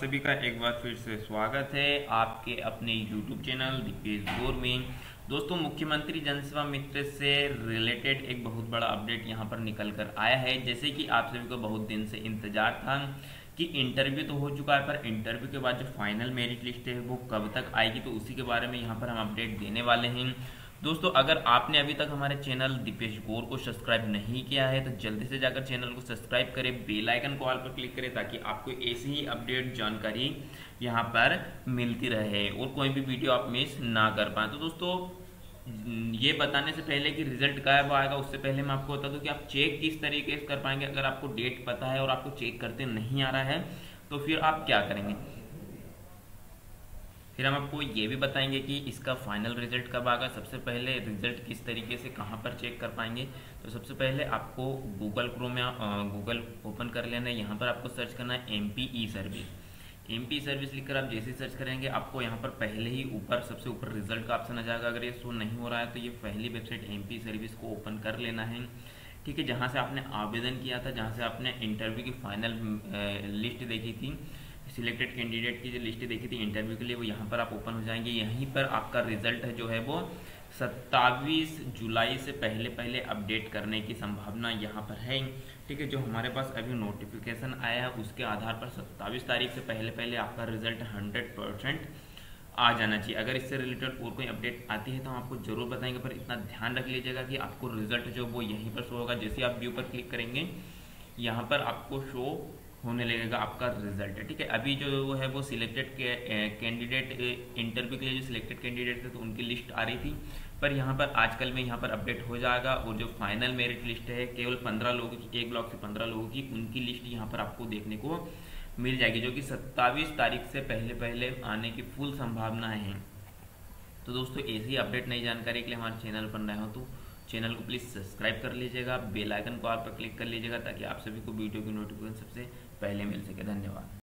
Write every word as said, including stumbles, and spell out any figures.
सभी का एक बार फिर से स्वागत है आपके अपने यूट्यूब चैनल दीपेश गोर में। दोस्तों, मुख्यमंत्री जनसेवा मित्र से रिलेटेड एक बहुत बड़ा अपडेट यहां पर निकल कर आया है। जैसे कि आप सभी को बहुत दिन से इंतजार था कि इंटरव्यू तो हो चुका है, पर इंटरव्यू के बाद जो फाइनल मेरिट लिस्ट है वो कब तक आएगी, तो उसी के बारे में यहाँ पर हम अपडेट देने वाले हैं। दोस्तों, अगर आपने अभी तक हमारे चैनल दीपेश गोर को सब्सक्राइब नहीं किया है तो जल्दी से जाकर चैनल को सब्सक्राइब करें, बेल आइकन को ऑल पर क्लिक करें ताकि आपको ऐसी ही अपडेट जानकारी यहां पर मिलती रहे और कोई भी वीडियो आप मिस ना कर पाए। तो दोस्तों, ये बताने से पहले कि रिजल्ट कब आएगा उससे पहले मैं आपको बता दूं कि आप चेक किस तरीके से कर पाएंगे। अगर आपको डेट पता है और आपको चेक करते नहीं आ रहा है तो फिर आप क्या करेंगे, फिर हम आपको ये भी बताएंगे कि इसका फाइनल रिजल्ट कब आएगा। सबसे पहले रिजल्ट किस तरीके से कहां पर चेक कर पाएंगे, तो सबसे पहले आपको गूगल क्रोम या गूगल ओपन कर लेना है। यहाँ पर आपको सर्च करना है M P E service. M P E service लिखकर आप जैसे ही सर्च करेंगे आपको यहाँ पर पहले ही ऊपर सबसे ऊपर रिजल्ट का ऑप्शन आ जाएगा। अगर ये शो नहीं हो रहा है तो ये पहली website M P E service को ओपन कर लेना है, ठीक है, जहाँ से आपने आवेदन किया था, जहाँ से आपने इंटरव्यू की फाइनल लिस्ट देखी थी, सिलेक्टेड कैंडिडेट की जो लिस्ट देखी थी इंटरव्यू के लिए, वो यहाँ पर आप ओपन हो जाएंगे। यहीं पर आपका रिजल्ट है जो है वो सत्ताईस जुलाई से पहले पहले अपडेट करने की संभावना यहाँ पर है, ठीक है। जो हमारे पास अभी नोटिफिकेशन आया है उसके आधार पर सत्ताईस तारीख से पहले पहले आपका रिजल्ट हंड्रेड परसेंट आ जाना चाहिए। अगर इससे रिलेटेड और कोई अपडेट आती है तो हम आपको जरूर बताएंगे, पर इतना ध्यान रख लीजिएगा कि आपको रिजल्ट जो वो यहीं पर शो होगा। जैसे आप व्यू पर क्लिक करेंगे यहाँ पर आपको शो होने लगेगा आपका रिजल्ट, है ठीक है। अभी जो है वो सिलेक्टेड कैंडिडेट इंटरव्यू के लिए जो सिलेक्टेड कैंडिडेट थे तो उनकी लिस्ट आ रही थी, पर यहाँ पर आजकल में यहाँ पर अपडेट हो जाएगा। और जो फाइनल मेरिट लिस्ट है केवल पंद्रह लोगों की, एक लाख से पंद्रह लोगों की, उनकी लिस्ट यहाँ पर आपको देखने को मिल जाएगी, जो कि सत्ताईस तारीख से पहले पहले आने की फुल संभावना है। तो दोस्तों, ऐसी अपडेट नई जानकारी के लिए हमारे चैनल पर नए हो तो चैनल को प्लीज़ सब्सक्राइब कर लीजिएगा, बेल आइकन को आप पर क्लिक कर लीजिएगा ताकि आप सभी को वीडियो की नोटिफिकेशन सबसे पहले मिल सके। धन्यवाद।